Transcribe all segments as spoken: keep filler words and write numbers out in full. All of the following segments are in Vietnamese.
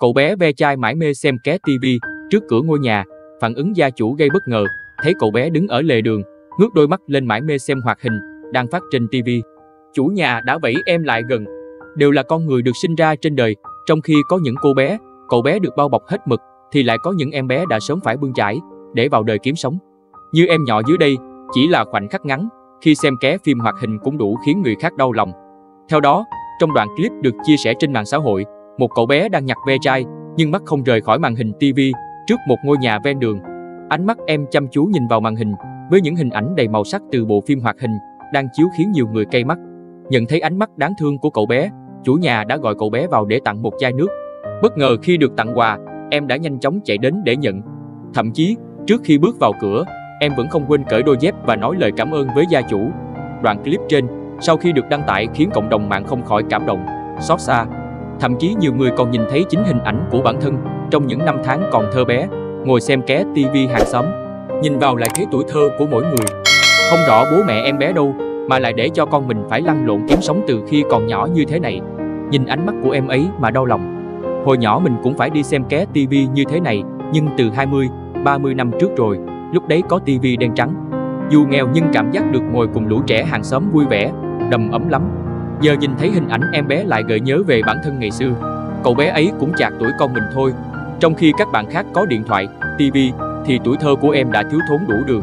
Cậu bé ve chai mải mê xem ké tivi trước cửa ngôi nhà. Phản ứng gia chủ gây bất ngờ, thấy cậu bé đứng ở lề đường, ngước đôi mắt lên mải mê xem hoạt hình đang phát trên tivi. Chủ nhà đã vẫy em lại gần. Đều là con người được sinh ra trên đời, trong khi có những cô bé, cậu bé được bao bọc hết mực, thì lại có những em bé đã sớm phải bươn chải để vào đời kiếm sống. Như em nhỏ dưới đây, chỉ là khoảnh khắc ngắn, khi xem ké phim hoạt hình cũng đủ khiến người khác đau lòng. Theo đó, trong đoạn clip được chia sẻ trên mạng xã hội, một cậu bé đang nhặt ve chai, nhưng mắt không rời khỏi màn hình tivi trước một ngôi nhà ven đường. Ánh mắt em chăm chú nhìn vào màn hình, với những hình ảnh đầy màu sắc từ bộ phim hoạt hình đang chiếu khiến nhiều người cay mắt. Nhận thấy ánh mắt đáng thương của cậu bé, chủ nhà đã gọi cậu bé vào để tặng một chai nước. Bất ngờ khi được tặng quà, em đã nhanh chóng chạy đến để nhận. Thậm chí, trước khi bước vào cửa, em vẫn không quên cởi đôi dép và nói lời cảm ơn với gia chủ. Đoạn clip trên, sau khi được đăng tải khiến cộng đồng mạng không khỏi cảm động, xót xa. Thậm chí nhiều người còn nhìn thấy chính hình ảnh của bản thân trong những năm tháng còn thơ bé, ngồi xem ké tivi hàng xóm. Nhìn vào lại thấy tuổi thơ của mỗi người. Không rõ bố mẹ em bé đâu, mà lại để cho con mình phải lăn lộn kiếm sống từ khi còn nhỏ như thế này. Nhìn ánh mắt của em ấy mà đau lòng. Hồi nhỏ mình cũng phải đi xem ké tivi như thế này, nhưng từ hai mươi, ba mươi năm trước rồi, lúc đấy có tivi đen trắng. Dù nghèo nhưng cảm giác được ngồi cùng lũ trẻ hàng xóm vui vẻ, đầm ấm lắm. Giờ nhìn thấy hình ảnh em bé lại gợi nhớ về bản thân ngày xưa. Cậu bé ấy cũng chạc tuổi con mình thôi. Trong khi các bạn khác có điện thoại, tivi, thì tuổi thơ của em đã thiếu thốn đủ đường.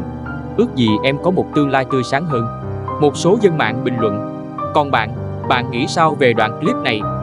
Ước gì em có một tương lai tươi sáng hơn. Một số dân mạng bình luận. Còn bạn, bạn nghĩ sao về đoạn clip này?